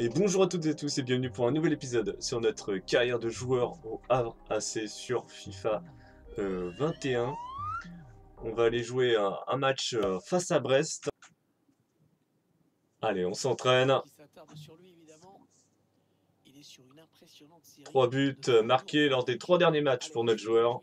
Et bonjour à toutes et à tous et bienvenue pour un nouvel épisode sur notre carrière de joueur au Havre AC sur FIFA 21. On va aller jouer un match face à Brest. Allez, on s'entraîne. 3 buts marqués lors des 3 derniers matchs pour notre joueur.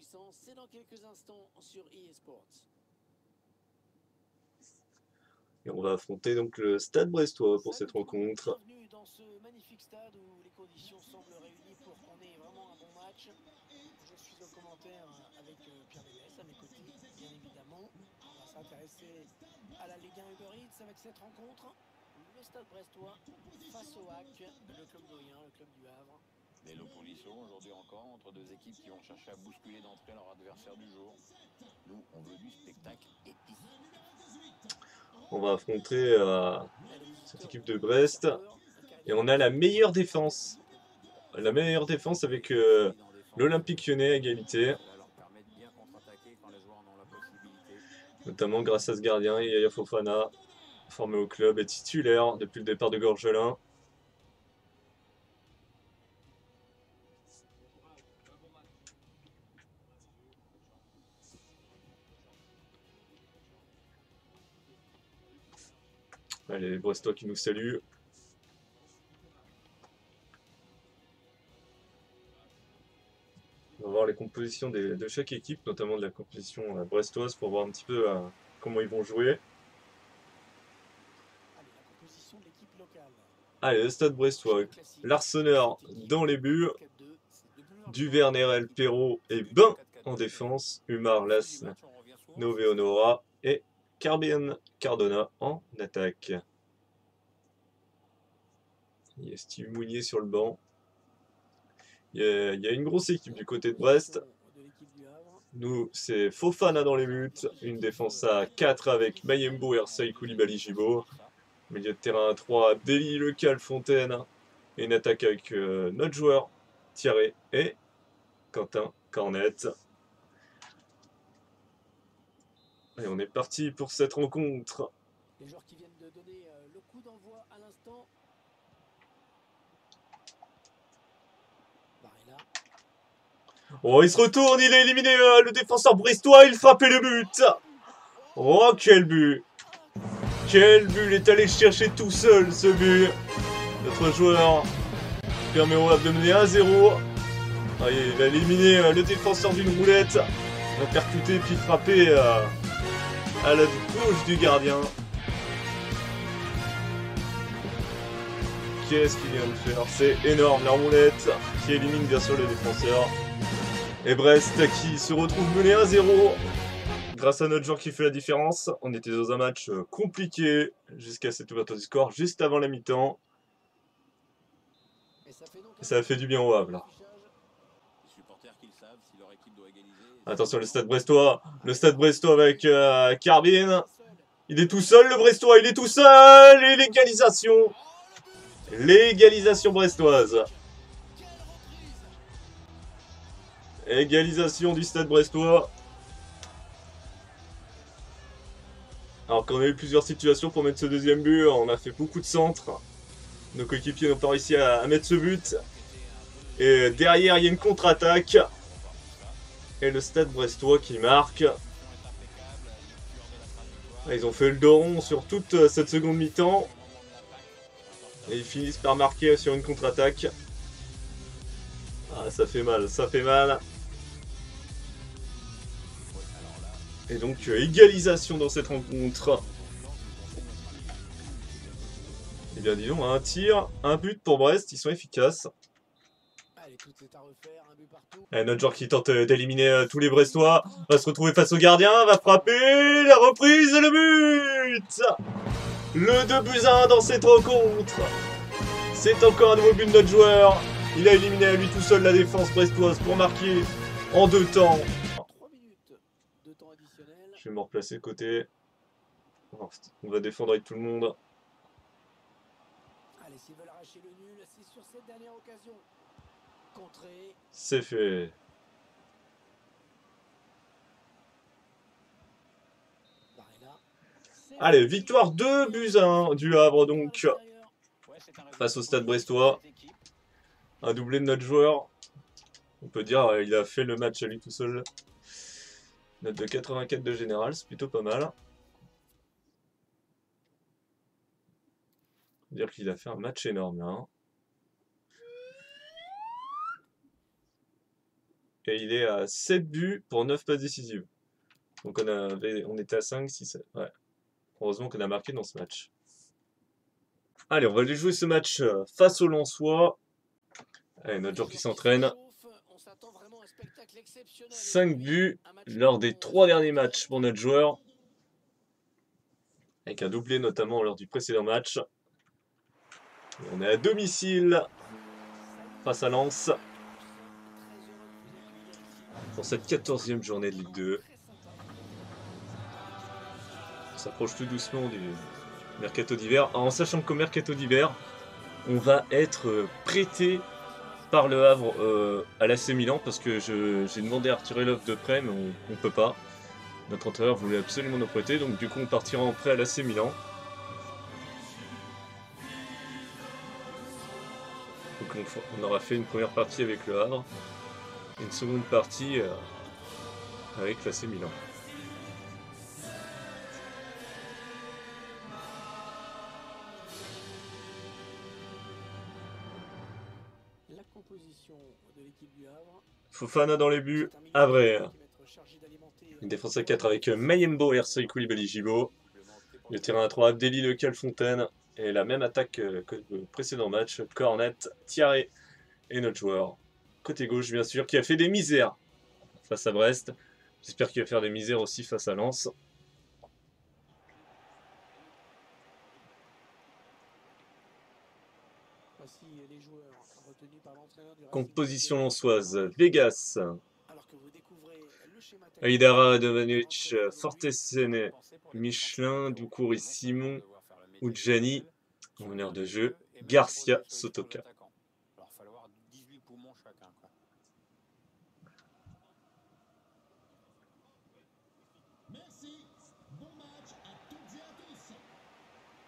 Et on va affronter donc le Stade Brestois pour cette rencontre. Dans ce magnifique stade où les conditions semblent réunies pour qu'on ait vraiment un bon match. Je suis au commentaire avec Pierre Desmet à mes côtés, bien évidemment. On va s'intéresser à la Ligue 1 Uber Eats avec cette rencontre. Le Stade Brestois face au HAC, le club d'Orient, le club du Havre. Belle opposition aujourd'hui encore entre deux équipes qui vont chercher à bousculer d'entrée leur adversaire du jour. Nous, on veut du spectacle épique. On va affronter cette équipe de Brest. Et on a la meilleure défense avec l'Olympique Lyonnais à égalité. Notamment grâce à ce gardien, Yaya Fofana, formé au club et titulaire depuis le départ de Gorgelin. Allez, les Brestois qui nous saluent. On va voir les compositions de chaque équipe, notamment de la composition brestoise, pour voir un petit peu comment ils vont jouer. Allez, le Stade Brestois, Larseneur dans les buts, Duvernerel, Perrault et Bain en défense, Umar, Las, Nove Honora et Carbine, Cardona en attaque. Il y a Steve Mounier sur le banc. Il y a une grosse équipe du côté de Brest. Nous, c'est Fofana dans les buts. Une défense à 4 avec Mayembo, Ersei, Koulibaly, Gibo. Milieu de terrain à 3, Deli, Le Cal, Fontaine. Et une attaque avec notre joueur, Thierry et Quentin Cornette. Et on est parti pour cette rencontre. Les joueurs qui viennent de donner le coup d'envoi à l'instant. Oh, il se retourne, il a éliminé le défenseur brestois, il frappait le but. Oh, quel but! Quel but! Il est allé chercher tout seul, ce but. Notre joueur permet au Havre de mener 1-0. Ah, il a éliminé le défenseur d'une roulette. Il a percuté puis frappé à la gauche du gardien. Qu'est-ce qu'il vient de faire? C'est énorme, la roulette qui élimine bien sûr le défenseur. Et Brest qui se retrouve mené 1-0 grâce à notre joueur qui fait la différence. On était dans un match compliqué jusqu'à cette ouverture du score, juste avant la mi-temps. Ça a fait du bien au Havre, là. Attention, le stade brestois avec Carbine. Il est tout seul, le brestois, il est tout seul. Et l'égalisation. L'égalisation brestoise. Égalisation du Stade Brestois. Alors qu'on a eu plusieurs situations pour mettre ce deuxième but, on a fait beaucoup de centres. Nos coéquipiers n'ont pas réussi à mettre ce but. Et derrière, il y a une contre-attaque. Et le Stade Brestois qui marque. Ils ont fait le dos rond sur toute cette seconde mi-temps. Et ils finissent par marquer sur une contre-attaque. Ah, ça fait mal, ça fait mal. Et donc, égalisation dans cette rencontre. Eh bien, disons, un tir, un but pour Brest, ils sont efficaces. Et notre joueur qui tente d'éliminer tous les Brestois va se retrouver face au gardien, va frapper, la reprise et le but. Le 2-1 dans cette rencontre. C'est encore un nouveau but de notre joueur. Il a éliminé à lui tout seul la défense brestoise pour marquer en 2 temps. Je vais me replacer de côté. On va défendre avec tout le monde. C'est fait. Allez, victoire 2-1 du Havre donc. face au Stade Brestois. Un doublé de notre joueur. On peut dire il a fait le match à lui tout seul. Note de 84 de général, c'est plutôt pas mal. Dire qu'il a fait un match énorme là. Hein. Et il est à 7 buts pour 9 passes décisives. Donc on était à 5, 6, 7. Ouais. Heureusement qu'on a marqué dans ce match. Allez, on va aller jouer ce match face au Lensois. Allez, notre joueur qui s'entraîne. 5 buts lors des 3 derniers matchs pour notre joueur. Avec un doublé notamment lors du précédent match. Et on est à domicile face à Lens. Pour cette 14e journée de Ligue 2. On s'approche tout doucement du mercato d'hiver. En sachant qu'au mercato d'hiver, on va être prêté par le Havre à l'AC Milan. Parce que j'ai demandé à retirer l'offre de prêt, mais on ne peut pas. Notre entraîneur voulait absolument nous prêter. Donc du coup, on partira en prêt à l'AC Milan. Donc on aura fait une première partie avec le Havre. Une seconde partie avec l'AC Milan. La composition de l'équipe du Havre. Fofana dans les buts, Avray. Une défense à 4 avec Mayembo, Ersei, Koulibaly, Gibo. Le terrain à 3, Deli, Le Cal, Fontaine. Et la même attaque que le précédent match, Cornette, Thierry et notre joueur. Côté gauche, bien sûr, qui a fait des misères face à Brest. J'espère qu'il va faire des misères aussi face à Lens. Composition lensoise, Vegas. Aïdara, Domanic, Fortesene, Michelin, Doucouri, Simon, Udjani, en meneur de jeu, Garcia, Sotoka.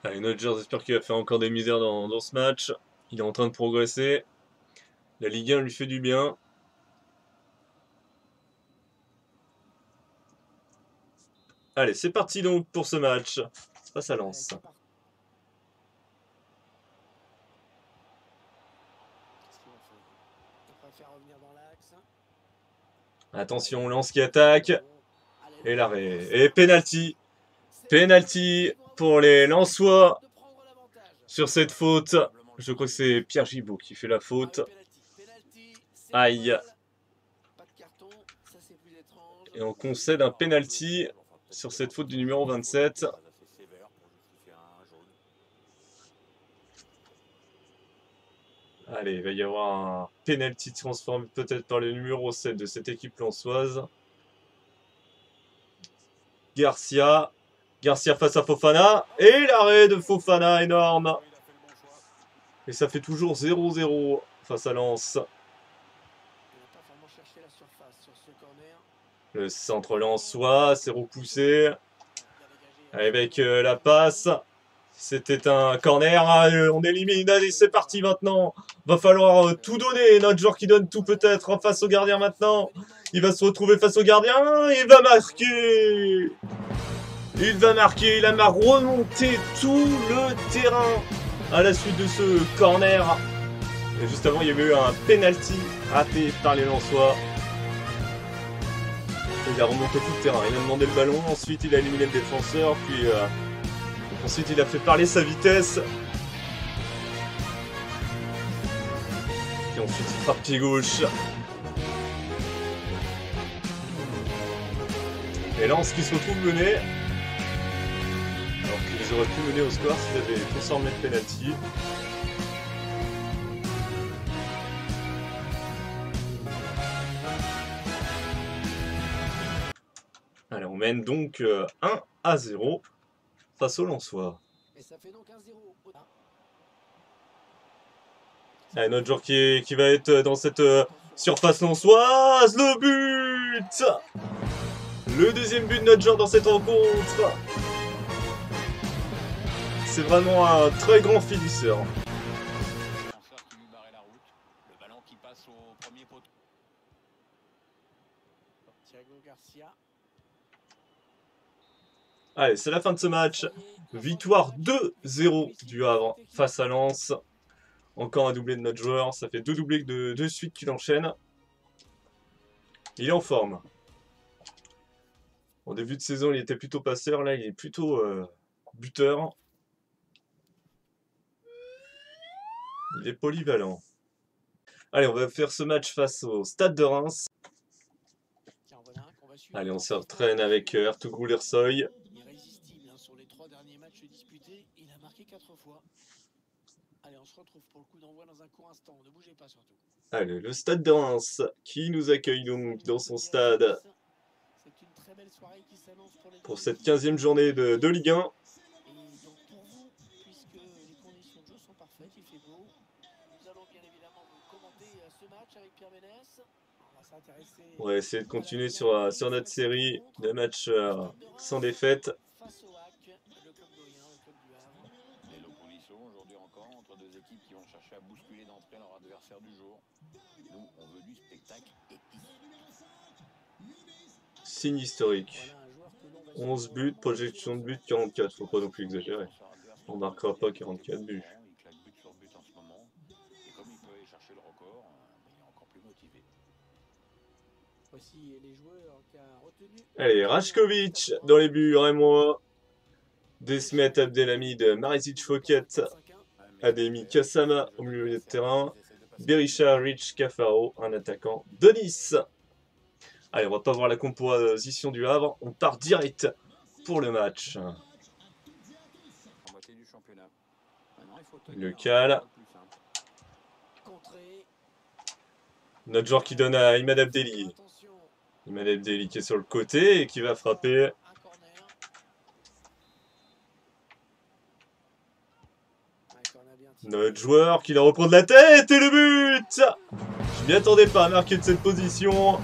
Allez, notre joueur, j'espère qu'il va faire encore des misères dans ce match. Il est en train de progresser. La Ligue 1 lui fait du bien. Allez, c'est parti donc pour ce match. Face à Lens. Attention, Lens qui attaque. Et l'arrêt. Et penalty. Penalty pour les Lensois sur cette faute. Je crois que c'est Pierre Gibo qui fait la faute. Aïe. Et on concède un penalty sur cette faute du numéro 27. Allez, il va y avoir un penalty transformé peut-être par le numéro 7 de cette équipe lensoise. Garcia. Garcia face à Fofana. Et l'arrêt de Fofana, énorme. Et ça fait toujours 0-0 face à Lens. Le centre lensois, c'est repoussé. Avec la passe. C'était un corner. On élimine. Allez, c'est parti maintenant. Va falloir tout donner. Notre joueur qui donne tout peut-être face au gardien maintenant. Il va se retrouver face au gardien. Il va marquer. Il va marquer, il a remonté tout le terrain à la suite de ce corner. Et juste avant, il y avait eu un penalty raté par les Lensois. Il a remonté tout le terrain, il a demandé le ballon, ensuite il a éliminé le défenseur, puis ensuite il a fait parler sa vitesse. Et ensuite il frappe pied gauche. Et Lens qui se retrouve mené. Ils auraient pu mener au score s'ils avaient transformé le penalty. Allez, on mène donc 1-0 face au Lensois. Allez, notre joueur qui va être dans cette surface lensoise. Le but! Le deuxième but de notre joueur dans cette rencontre. C'est vraiment un très grand finisseur. touche au premier poteau. Thiago Garcia. Allez, c'est la fin de ce match. Victoire 2-0 du Havre face à Lens. Encore un doublé de notre joueur. Ça fait deux doublés de suite qu'il enchaîne. Il est en forme. En début de saison, il était plutôt passeur. Là, il est plutôt buteur. Il est polyvalent. Allez, on va faire ce match face au Stade de Reims. Allez, on se retraîne avec Ertougou Ersoy. Il résiste bien sur les trois derniers matchs disputés. Il a marqué 4 fois. Allez, on se retrouve pour le coup d'envoi dans un court instant. Ne bougez pas surtout. Allez, le Stade de Reims qui nous accueille donc dans son stade. C'est une très belle soirée qui s'annonce pour les... pour cette 15e journée de Ligue 1. On va essayer de continuer sur notre série de matchs sans défaite. Signe historique. 11 buts, projection de but 44. Faut pas non plus exagérer. On marquera pas 44 buts. Allez, Rajkovic dans les buts, Rémois, Desmet, Abdelhamid, Marisic, Fouquet, Ademi, Kassama au milieu de terrain, Berisha, Rich, Cafaro, un attaquant de Nice. Allez, on va pas voir la composition du Havre, on part direct pour le match. Le Cal. Notre joueur qui donne à Imad Abdelli. Imad Abdelli qui est sur le côté et qui va frapper. Notre joueur qui la reprend de la tête et le but! Je m'y attendais pas à marquer de cette position.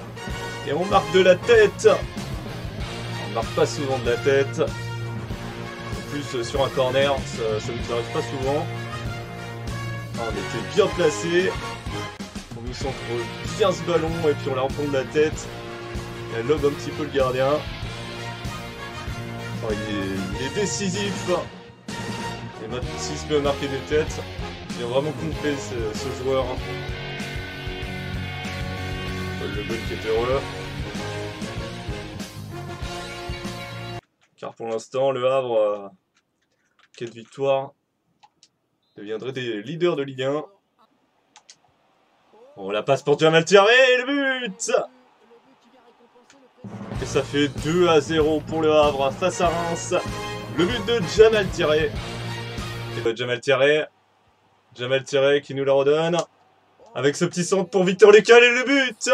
Et on marque de la tête. On marque pas souvent de la tête. En plus sur un corner, ça ne nous arrive pas souvent. On était bien placé. On centre bien ce ballon et puis on la reprend de la tête. Elle lobe un petit peu le gardien. Oh, il est décisif. Et maintenant, s'il se peut marquer des têtes, il est vraiment complet ce joueur. Le but qui est heureux. Car pour l'instant, le Havre, 4 victoires, deviendrait des leaders de Ligue 1. On la passe pour Jamal Thierry, le but! Et ça fait 2-0 pour le Havre face à Reims. Le but de Jamal Thierry. Et Jamal Thierry qui nous la redonne. Avec ce petit centre pour Victor Lecal et le but!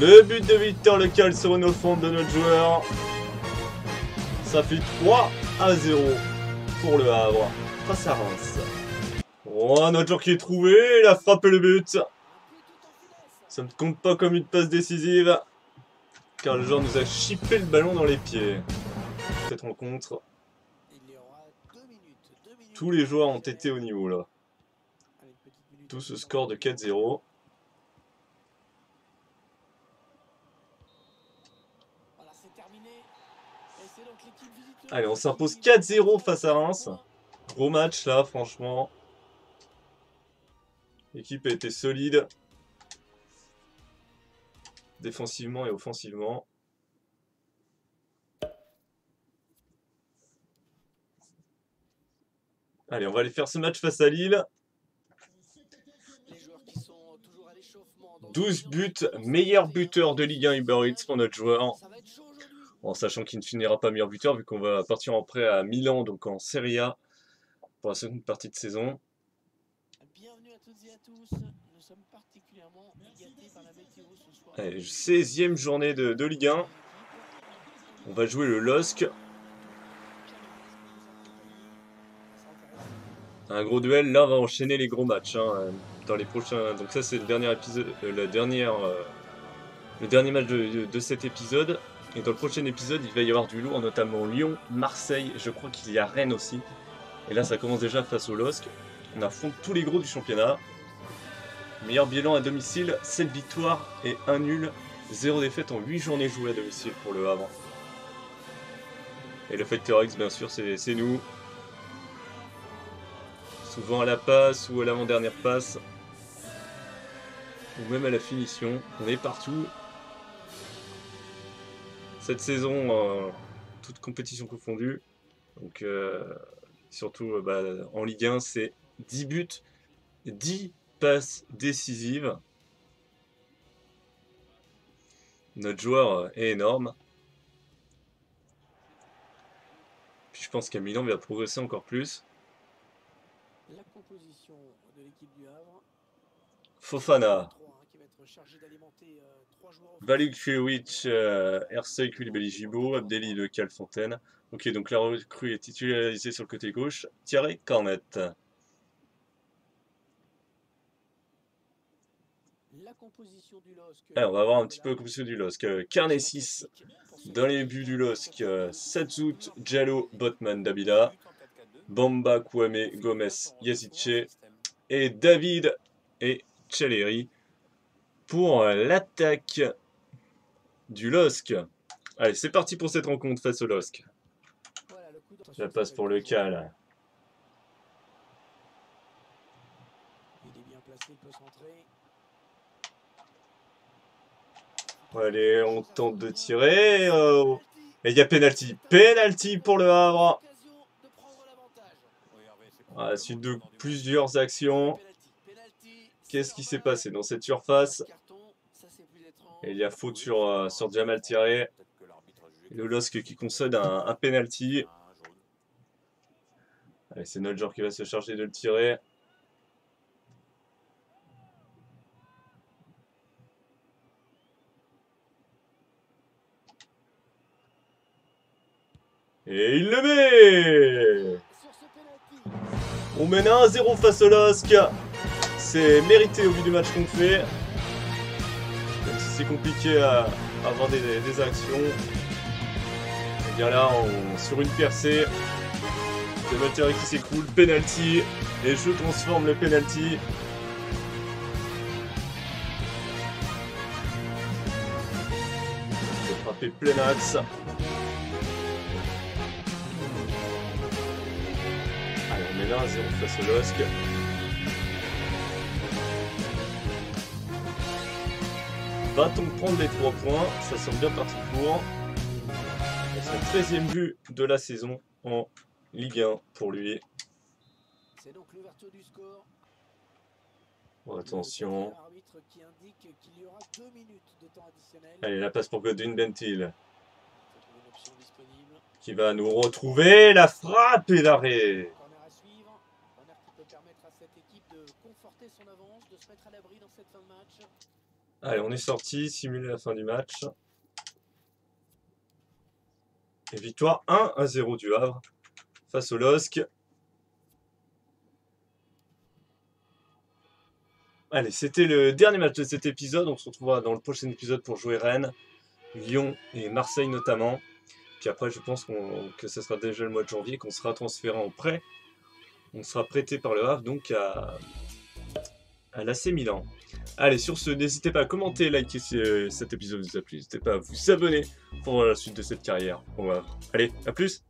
Le but de Victor Lecal sur une offense de notre joueur. Ça fait 3-0 pour le Havre face à Reims. Oh, notre joueur qui est trouvé, il a frappé le but. Ça ne compte pas comme une passe décisive, car le joueur nous a chippé le ballon dans les pieds. Cette rencontre. Tous les joueurs ont été au niveau là. Tout ce score de 4-0. Allez, on s'impose 4-0 face à Reims. Gros match là, franchement. L'équipe a été solide, défensivement et offensivement. Allez, on va aller faire ce match face à Lille. 12 buts, meilleur buteur de Ligue 1 Uber Eats pour notre joueur. En sachant qu'il ne finira pas meilleur buteur vu qu'on va partir en prêt à Milan, donc en Serie A, pour la seconde partie de saison. Allez, 16e journée de Ligue 1. On va jouer le LOSC. Un gros duel. Là, on va enchaîner les gros matchs. Hein, dans les prochains. Donc ça, c'est le dernier épisode, le dernier match de cet épisode. Et dans le prochain épisode, il va y avoir du lourd, notamment Lyon, Marseille. Je crois qu'il y a Rennes aussi. Et là, ça commence déjà face au LOSC. On affronte tous les gros du championnat. Meilleur bilan à domicile, 7 victoires et 1 nul, 0 défaite en 8 journées jouées à domicile pour le Havre. Et le facteur X, bien sûr, c'est nous. Souvent à la passe ou à l'avant-dernière passe. Ou même à la finition. On est partout. Cette saison, toute compétition confondue. Donc, surtout en Ligue 1, c'est 10 buts, 10 passes décisives. Notre joueur est énorme. Puis je pense qu'à Milan, il va progresser encore plus. La composition de l'équipe du Havre. Fofana. Valik Kulewicz, Ersei, Koulibaly, Gibo, Deli, Le Cal, Fontaine. Ok, donc la recrue est titularisée sur le côté gauche. Thierry, Cornette. Alors, on va voir un petit peu la composition du LOSC. Carnet 6 dans les buts du LOSC. Satzout, Diallo, Botman, Dabila, Bamba, Kouame, Gomez, Yazice et David et Chaleri pour l'attaque du LOSC. Allez, c'est parti pour cette rencontre face au LOSC. La passe pour Le Cal. Il est bien placé, il peut centrer. Allez, on tente de tirer. Et il y a pénalty. Pénalty pour le Havre. À la suite de plusieurs actions. Qu'est-ce qui s'est passé dans cette surface? Et il y a faute sur Jamal Tiré. Le LOSC qui concède un pénalty. Allez, c'est notre joueur qui va se charger de le tirer. Et il le met! On mène 1-0 face au LOSC. C'est mérité au vu du match qu'on fait. Même si c'est compliqué à avoir des actions. Et bien là, sur une percée, le batteur qui s'écroule, penalty. Et je transforme le penalty. Je vais frapper plein axe. On est là à 0 face au LOSC. Va-t-on prendre les 3 points? Ça semble bien parti pour. C'est le 13e but de la saison en Ligue 1 pour lui. Bon, attention. Allez, la passe pour Godwin Bentil. Qui va nous retrouver. La frappe et l'arrêt. Son avance, de se mettre à l'abri dans cette fin de match. Allez, on est sorti, simuler la fin du match. Et victoire 1-0 du Havre face au LOSC. Allez, c'était le dernier match de cet épisode. On se retrouvera dans le prochain épisode pour jouer Rennes, Lyon et Marseille notamment. Puis après, je pense que ce sera déjà le mois de janvier qu'on sera transféré en prêt. On sera prêté par le Havre donc à l'AC Milan. Allez, sur ce, n'hésitez pas à commenter, liker si cet épisode vous a plu. N'hésitez pas à vous abonner pour voir la suite de cette carrière. Allez, à plus!